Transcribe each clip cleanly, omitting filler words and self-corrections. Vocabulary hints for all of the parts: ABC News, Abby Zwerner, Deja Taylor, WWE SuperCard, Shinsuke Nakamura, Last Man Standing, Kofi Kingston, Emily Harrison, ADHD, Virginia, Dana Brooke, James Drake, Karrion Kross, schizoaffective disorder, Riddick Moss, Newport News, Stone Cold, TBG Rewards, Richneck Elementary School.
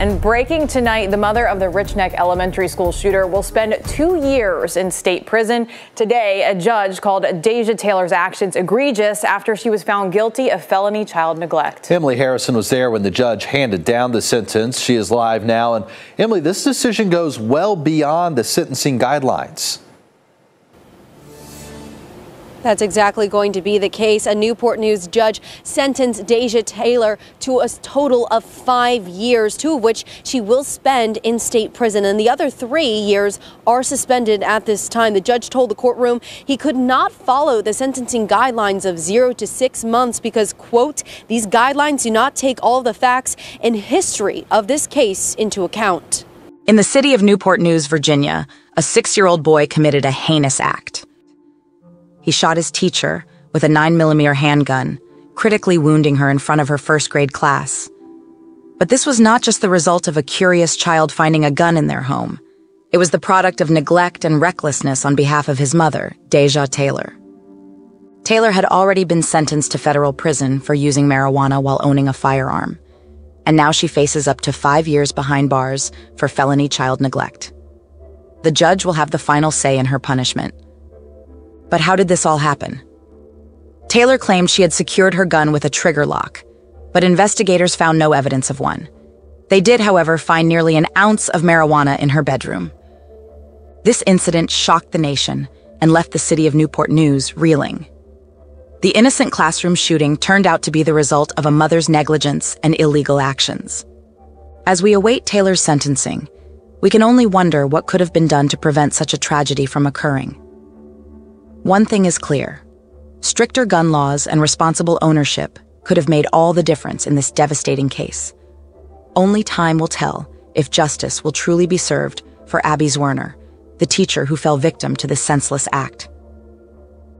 And breaking tonight, the mother of the Richneck Elementary School shooter will spend 2 years in state prison. Today, a judge called Deja Taylor's actions egregious after she was found guilty of felony child neglect. Emily Harrison was there when the judge handed down the sentence. She is live now. And Emily, this decision goes well beyond the sentencing guidelines. That's exactly going to be the case. A Newport News judge sentenced Deja Taylor to a total of 5 years, 2 of which she will spend in state prison, and the other 3 years are suspended at this time. The judge told the courtroom he could not follow the sentencing guidelines of 0 to 6 months because, quote, these guidelines do not take all the facts and history of this case into account. In the city of Newport News, Virginia, a 6-year-old boy committed a heinous act. He shot his teacher with a 9mm handgun, critically wounding her in front of her first-grade class. But this was not just the result of a curious child finding a gun in their home. It was the product of neglect and recklessness on behalf of his mother, Deja Taylor. Taylor had already been sentenced to federal prison for using marijuana while owning a firearm, and now she faces up to 5 years behind bars for felony child neglect. The judge will have the final say in her punishment. But how did this all happen? Taylor claimed she had secured her gun with a trigger lock, but investigators found no evidence of one. They did, however, find nearly an ounce of marijuana in her bedroom. This incident shocked the nation and left the city of Newport News reeling. The innocent classroom shooting turned out to be the result of a mother's negligence and illegal actions. As we await Taylor's sentencing, we can only wonder what could have been done to prevent such a tragedy from occurring. One thing is clear. Stricter gun laws and responsible ownership could have made all the difference in this devastating case. Only time will tell if justice will truly be served for Abby Zwerner, the teacher who fell victim to this senseless act.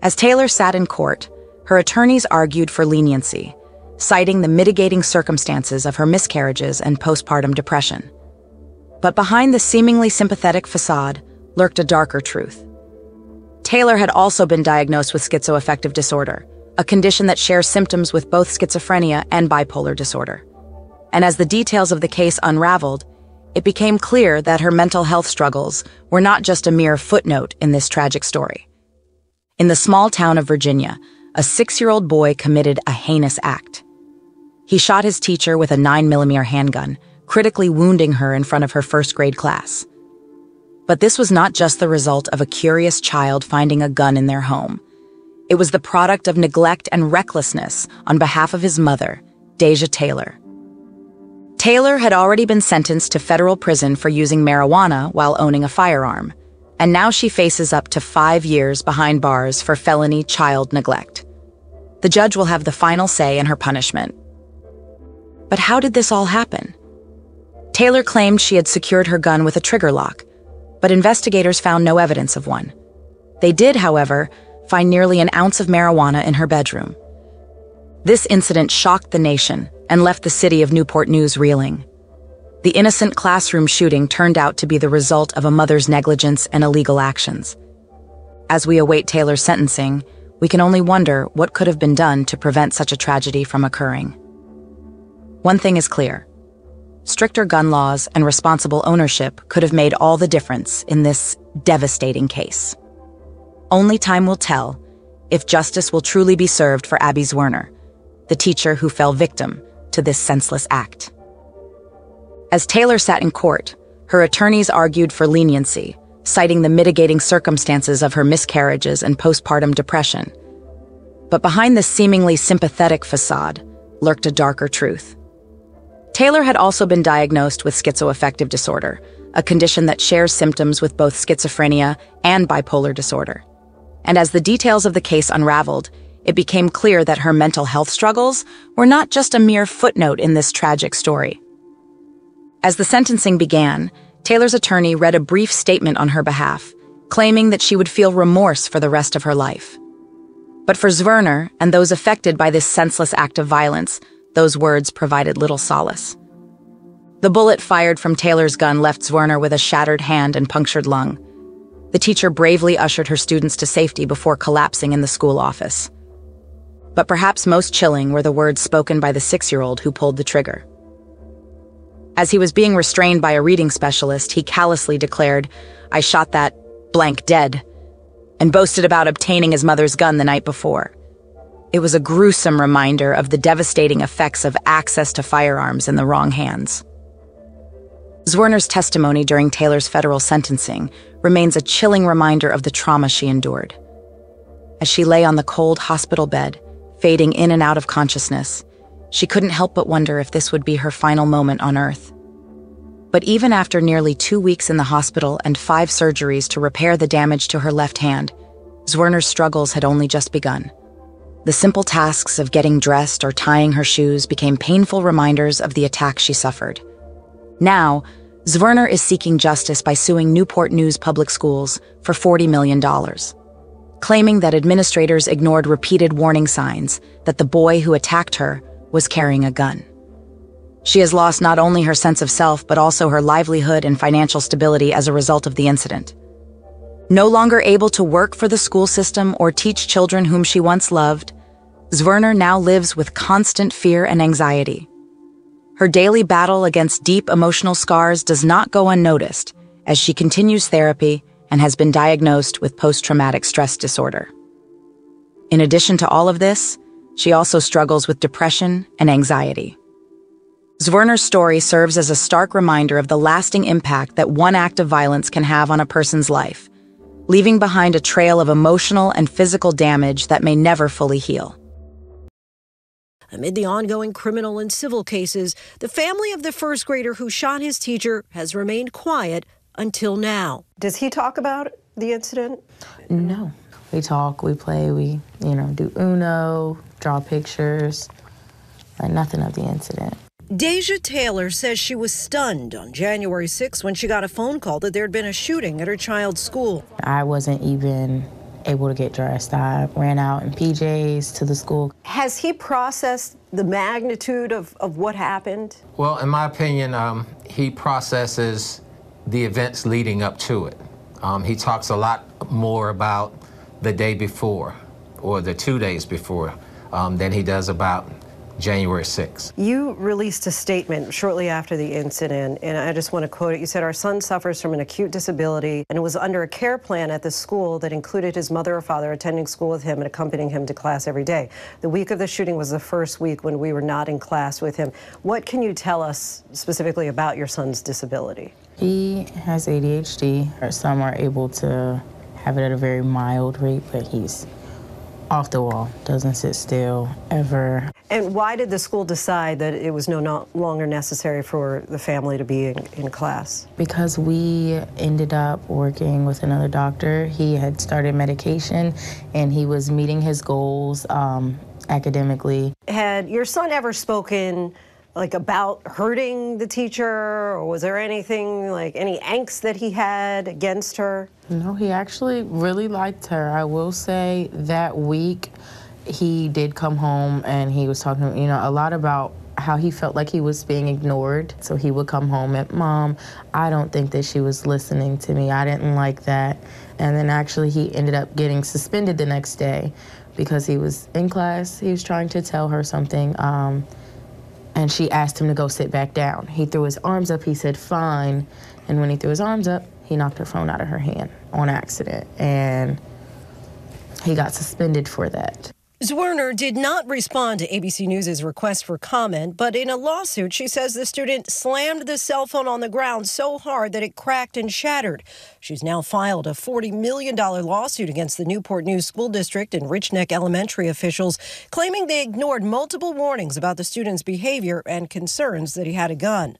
As Taylor sat in court, her attorneys argued for leniency, citing the mitigating circumstances of her miscarriages and postpartum depression. But behind the seemingly sympathetic facade lurked a darker truth. Taylor had also been diagnosed with schizoaffective disorder, a condition that shares symptoms with both schizophrenia and bipolar disorder. And as the details of the case unraveled, it became clear that her mental health struggles were not just a mere footnote in this tragic story. In the small town of Virginia, a 6-year-old boy committed a heinous act. He shot his teacher with a 9mm handgun, critically wounding her in front of her first-grade class. But this was not just the result of a curious child finding a gun in their home. It was the product of neglect and recklessness on behalf of his mother, Deja Taylor. Taylor had already been sentenced to federal prison for using marijuana while owning a firearm, and now she faces up to 5 years behind bars for felony child neglect. The judge will have the final say in her punishment. But how did this all happen? Taylor claimed she had secured her gun with a trigger lock, but investigators found no evidence of one. They did, however, find nearly an ounce of marijuana in her bedroom. This incident shocked the nation and left the city of Newport News reeling. The innocent classroom shooting turned out to be the result of a mother's negligence and illegal actions. As we await Taylor's sentencing, we can only wonder what could have been done to prevent such a tragedy from occurring. One thing is clear. Stricter gun laws and responsible ownership could have made all the difference in this devastating case. Only time will tell if justice will truly be served for Abby Zwerner, the teacher who fell victim to this senseless act. As Taylor sat in court, her attorneys argued for leniency, citing the mitigating circumstances of her miscarriages and postpartum depression. But behind this seemingly sympathetic facade lurked a darker truth. Taylor had also been diagnosed with schizoaffective disorder, a condition that shares symptoms with both schizophrenia and bipolar disorder. And as the details of the case unraveled, it became clear that her mental health struggles were not just a mere footnote in this tragic story. As the sentencing began, Taylor's attorney read a brief statement on her behalf, claiming that she would feel remorse for the rest of her life. But for Zwerner and those affected by this senseless act of violence, those words provided little solace. The bullet fired from Taylor's gun left Zwerner with a shattered hand and punctured lung. The teacher bravely ushered her students to safety before collapsing in the school office. But perhaps most chilling were the words spoken by the 6-year-old who pulled the trigger. As he was being restrained by a reading specialist, he callously declared, "I shot that blank dead," and boasted about obtaining his mother's gun the night before. It was a gruesome reminder of the devastating effects of access to firearms in the wrong hands. Zwerner's testimony during Taylor's federal sentencing remains a chilling reminder of the trauma she endured. As she lay on the cold hospital bed, fading in and out of consciousness, she couldn't help but wonder if this would be her final moment on Earth. But even after nearly 2 weeks in the hospital and 5 surgeries to repair the damage to her left hand, Zwerner's struggles had only just begun. The simple tasks of getting dressed or tying her shoes became painful reminders of the attack she suffered. Now, Zwerner is seeking justice by suing Newport News Public Schools for $40 million, claiming that administrators ignored repeated warning signs that the boy who attacked her was carrying a gun. She has lost not only her sense of self, but also her livelihood and financial stability as a result of the incident. No longer able to work for the school system or teach children whom she once loved, Zwerner now lives with constant fear and anxiety. Her daily battle against deep emotional scars does not go unnoticed, as she continues therapy and has been diagnosed with post-traumatic stress disorder. In addition to all of this, she also struggles with depression and anxiety. Zwerner's story serves as a stark reminder of the lasting impact that one act of violence can have on a person's life, leaving behind a trail of emotional and physical damage that may never fully heal. Amid the ongoing criminal and civil cases, the family of the first grader who shot his teacher has remained quiet until now. Does he talk about the incident? No. We talk, we play, we, do Uno, draw pictures, like nothing of the incident. Deja Taylor says she was stunned on January 6th when she got a phone call that there had been a shooting at her child's school. I wasn't even able to get dressed. I ran out in PJs to the school. Has he processed the magnitude of what happened? Well, in my opinion, he processes the events leading up to it. He talks a lot more about the day before or the 2 days before than he does about January 6th. You released a statement shortly after the incident, and I just want to quote it. You said, "Our son suffers from an acute disability and was under a care plan at the school that included his mother or father attending school with him and accompanying him to class every day. The week of the shooting was the first week when we were not in class with him." What can you tell us specifically about your son's disability? He has ADHD, or some are able to have it at a very mild rate, but he's off the wall, doesn't sit still, ever. And why did the school decide that it was no longer necessary for the family to be in class? Because we ended up working with another doctor. He had started medication, and he was meeting his goals academically. Had your son ever spoken about hurting the teacher, or was there anything, any angst that he had against her? No, he actually really liked her. I will say that week he did come home and he was talking, a lot about how he felt like he was being ignored. So he would come home and, "Mom, I don't think that she was listening to me. I didn't like that." And then actually he ended up getting suspended the next day because he was in class. He was trying to tell her something. And she asked him to go sit back down. He threw his arms up, he said, "Fine." And when he threw his arms up, he knocked her phone out of her hand on accident. And he got suspended for that. Zwerner did not respond to ABC News' request for comment, but in a lawsuit, she says the student slammed the cell phone on the ground so hard that it cracked and shattered. She's now filed a $40 million lawsuit against the Newport News School District and Richneck Elementary officials, claiming they ignored multiple warnings about the student's behavior and concerns that he had a gun.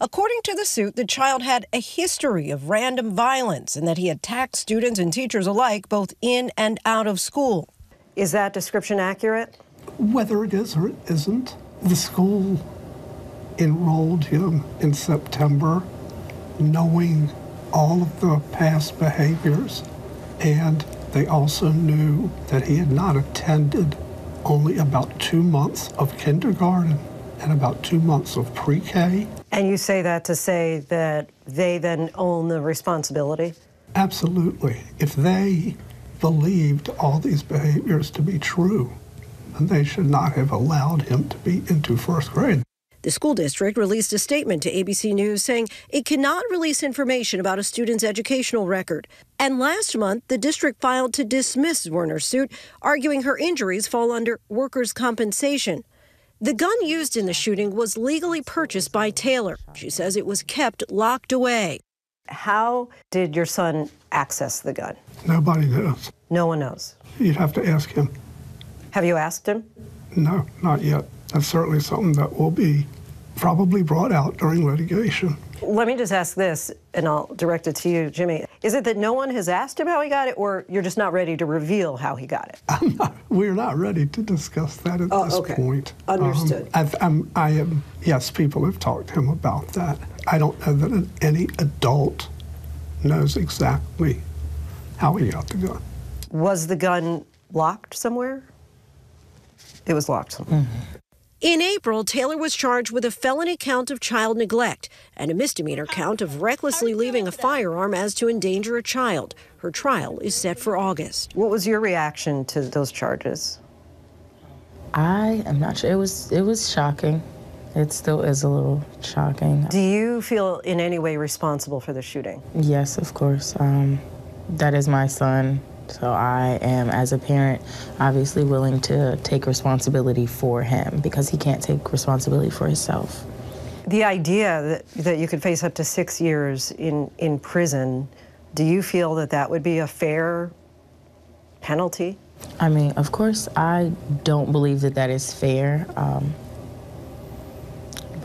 According to the suit, the child had a history of random violence and that he attacked students and teachers alike, both in and out of school. Is that description accurate? Whether it is or it isn't, the school enrolled him in September knowing all of the past behaviors, and they also knew that he had not attended only about 2 months of kindergarten and about 2 months of pre-K. And you say that to say that they then own the responsibility? Absolutely. If they believed all these behaviors to be true, and they should not have allowed him to be into first grade. The school district released a statement to ABC News saying it cannot release information about a student's educational record. And last month, the district filed to dismiss Zwerner's suit, arguing her injuries fall under workers' compensation. The gun used in the shooting was legally purchased by Taylor. She says it was kept locked away. How did your son access the gun? Nobody knows. No one knows? You'd have to ask him. Have you asked him? No, not yet. That's certainly something that will be probably brought out during litigation. Let me just ask this, and I'll direct it to you, Jimmy. Is it that no one has asked him how he got it, or you're just not ready to reveal how he got it? We're not ready to discuss that at this point. Understood. Yes, people have talked to him about that. I don't know that any adult knows exactly how he got the gun. Was the gun locked somewhere? It was locked somewhere. Mm-hmm. In April, Taylor was charged with a felony count of child neglect and a misdemeanor count of recklessly leaving a firearm as to endanger a child. Her trial is set for August. What was your reaction to those charges? I am not sure. It was shocking. It still is a little shocking. Do you feel in any way responsible for the shooting? Yes, of course. That is my son. So I am, as a parent, obviously willing to take responsibility for him because he can't take responsibility for himself. The idea that you could face up to 6 years in prison, do you feel that would be a fair penalty? I mean, of course, I don't believe that is fair,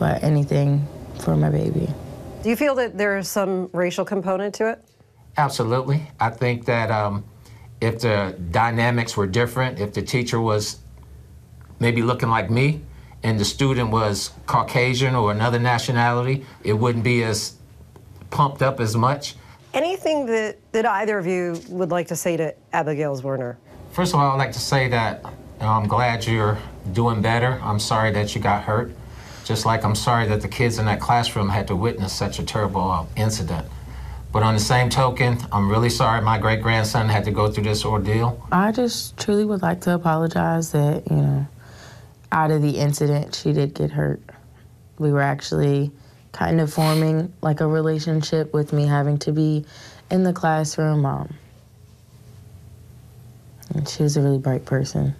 but anything for my baby. Do you feel that there is some racial component to it? Absolutely. I think that if the dynamics were different, if the teacher was maybe looking like me and the student was Caucasian or another nationality, it wouldn't be as pumped up as much. Anything that either of you would like to say to Abigail Zwerner? First of all, I'd like to say that I'm glad you're doing better. I'm sorry that you got hurt. Just like I'm sorry that the kids in that classroom had to witness such a terrible incident. But on the same token, I'm really sorry my great-grandson had to go through this ordeal. I just truly would like to apologize that, you know, out of the incident, she did get hurt. We were actually kind of forming like a relationship with me having to be in the classroom. And she was a really bright person.